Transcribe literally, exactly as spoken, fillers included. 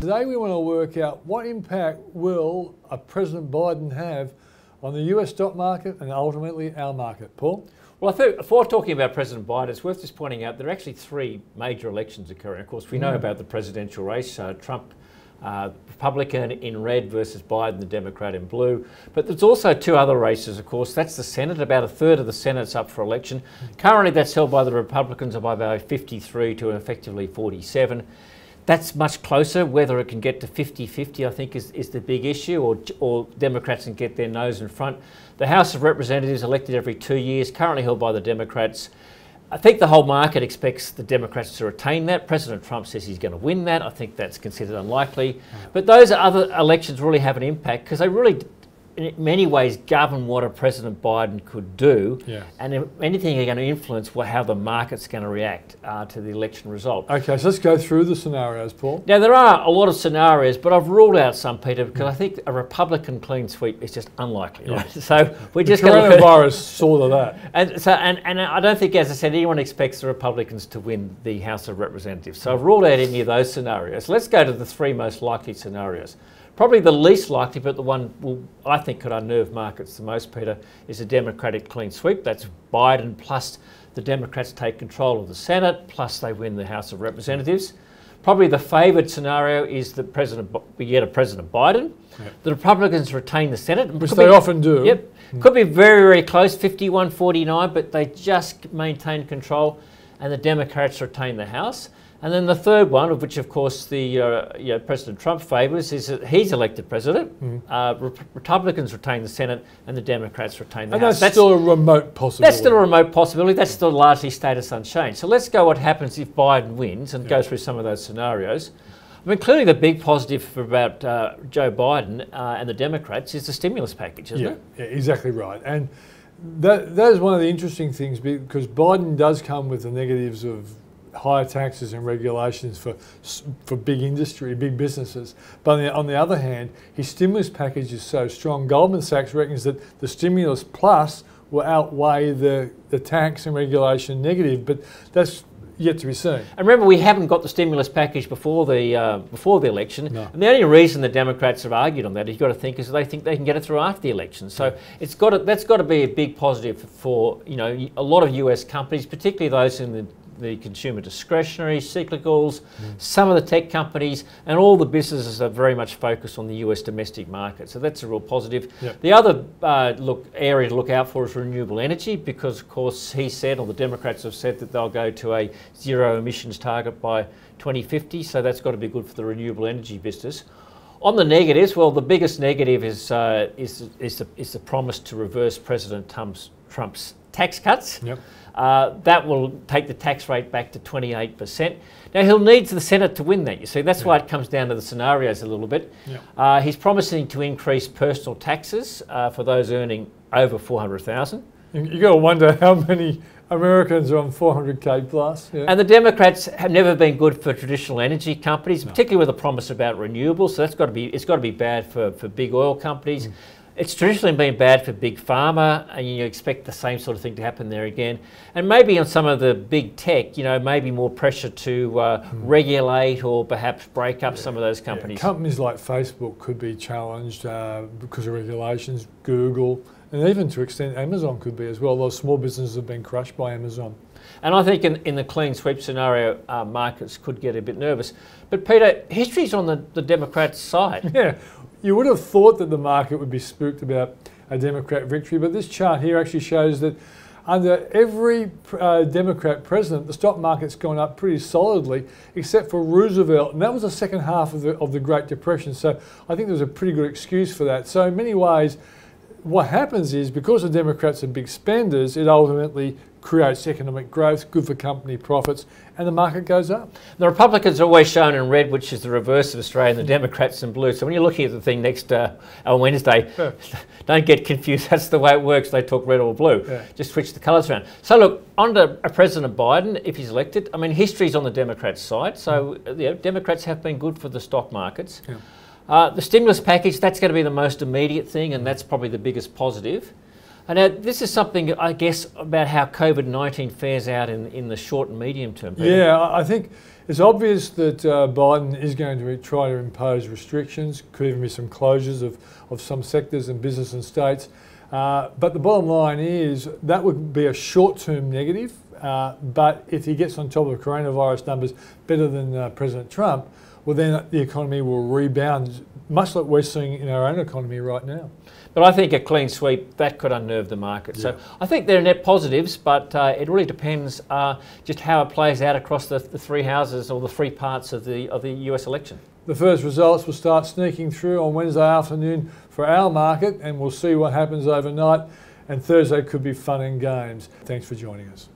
Today we want to work out what impact will a President Biden have on the U S stock market and ultimately our market. Paul? Well, I think before talking about President Biden, it's worth just pointing out there are actually three major elections occurring. Of course, we know about the presidential race, uh, Trump, uh, Republican in red versus Biden, the Democrat in blue. But there's also two other races, of course. That's the Senate. About a third of the Senate's up for election. Currently, that's held by the Republicans by about fifty-three to effectively forty-seven. That's much closer. Whether it can get to fifty fifty, I think, is, is the big issue, or, or Democrats can get their nose in front. The House of Representatives, elected every two years, currently held by the Democrats. I think the whole market expects the Democrats to retain that. President Trump says he's going to win that. I think that's considered unlikely. But those other elections really have an impact because they really, in many ways, govern what a President Biden could do, yeah. and if anything are going to influence how the market's going to react uh, to the election result. Okay, so let's go through the scenarios, Paul. Now, there are a lot of scenarios, but I've ruled out some, Peter, because yeah. I think a Republican clean sweep is just unlikely. Yeah. Right? So we're just going to... The coronavirus saw to that. And, so, and, and I don't think, as I said, anyone expects the Republicans to win the House of Representatives. So I've ruled out any of those scenarios. Let's go to the three most likely scenarios. Probably the least likely, but the one will, I think could unnerve markets the most, Peter, is a Democratic clean sweep. That's Biden plus the Democrats take control of the Senate, plus they win the House of Representatives. Probably the favoured scenario is that President, we get a President Biden. Yep. The Republicans retain the Senate. Which could they be, often do. Yep. Mm. Could be very, very close, fifty-one forty-nine, but they just maintain control and the Democrats retain the House. And then the third one, of which, of course, the uh, you know, President Trump favours, is that he's elected president. Mm-hmm. uh, re Republicans retain the Senate and the Democrats retain the and House. And that's still a remote possibility. That's still a remote possibility. That's still largely status unchanged. So let's go what happens if Biden wins and yeah. go through some of those scenarios. I mean, clearly the big positive for about uh, Joe Biden uh, and the Democrats is the stimulus package, isn't yeah, it? Yeah, exactly right. And that, that is one of the interesting things because Biden does come with the negatives of higher taxes and regulations for for big industry, big businesses. But on the, on the other hand, his stimulus package is so strong. Goldman Sachs reckons that the stimulus plus will outweigh the, the tax and regulation negative, but that's yet to be seen. And remember, we haven't got the stimulus package before the uh, before the election. No. And the only reason the Democrats have argued on that, you've got to think, is they think they can get it through after the election. So yeah. it's got to, that's got to be a big positive for you know a lot of U S companies, particularly those in the the consumer discretionary, cyclicals, mm. some of the tech companies, and all the businesses are very much focused on the U S domestic market. So that's a real positive. Yep. The other uh, look area to look out for is renewable energy because, of course, he said, or the Democrats have said, that they'll go to a zero emissions target by twenty fifty. So that's got to be good for the renewable energy business. On the negatives, well, the biggest negative is, uh, is, is, the, is the promise to reverse President Trump's, Trump's tax cuts. Yep. Uh, that will take the tax rate back to twenty-eight percent. Now, he'll need the Senate to win that, you see. That's yeah. why it comes down to the scenarios a little bit. Yeah. Uh, he's promising to increase personal taxes uh, for those earning over four hundred thousand dollars. You've got to wonder how many Americans are on four hundred K plus. Yeah. And the Democrats have never been good for traditional energy companies, no. particularly with a promise about renewables. So that's got to be, it's got to be bad for, for big oil companies. Mm. It's traditionally been bad for big pharma, and you expect the same sort of thing to happen there again. And maybe on some of the big tech, you know, maybe more pressure to uh, mm. regulate or perhaps break up yeah. some of those companies. Yeah. Companies like Facebook could be challenged uh, because of regulations, Google, and even to extent Amazon could be as well. Those small businesses have been crushed by Amazon. And I think in, in the clean sweep scenario, uh, markets could get a bit nervous. But Peter, history's on the, the Democrats' side. Yeah. You would have thought that the market would be spooked about a Democrat victory, but this chart here actually shows that under every uh, Democrat president, the stock market's gone up pretty solidly, except for Roosevelt, and that was the second half of the, of the Great Depression, so I think there was a pretty good excuse for that. So in many ways, what happens is, because the Democrats are big spenders, it ultimately creates economic growth, good for company profits, and the market goes up. The Republicans are always shown in red, which is the reverse of Australia, and the Democrats in blue. So when you're looking at the thing next uh, on Wednesday, yeah. don't get confused. That's the way it works. They talk red or blue. Yeah. Just switch the colours around. So look, under President Biden, if he's elected, I mean, history's on the Democrats' side. So mm. yeah, Democrats have been good for the stock markets. Yeah. Uh, the stimulus package, that's going to be the most immediate thing, and that's probably the biggest positive. And now this is something, I guess, about how COVID nineteen fares out in, in the short and medium term. Peter. Yeah, I think it's obvious that uh, Biden is going to try to impose restrictions, could even be some closures of, of some sectors and business and states. Uh, but the bottom line is that would be a short-term negative. Uh, but if he gets on top of coronavirus numbers better than uh, President Trump, well, then the economy will rebound, much like we're seeing in our own economy right now. But I think a clean sweep, that could unnerve the market. Yeah. So I think they're net positives, but uh, it really depends uh, just how it plays out across the, the three houses or the three parts of the, of the U S election. The first results will start sneaking through on Wednesday afternoon for our market, and we'll see what happens overnight. And Thursday could be fun and games. Thanks for joining us.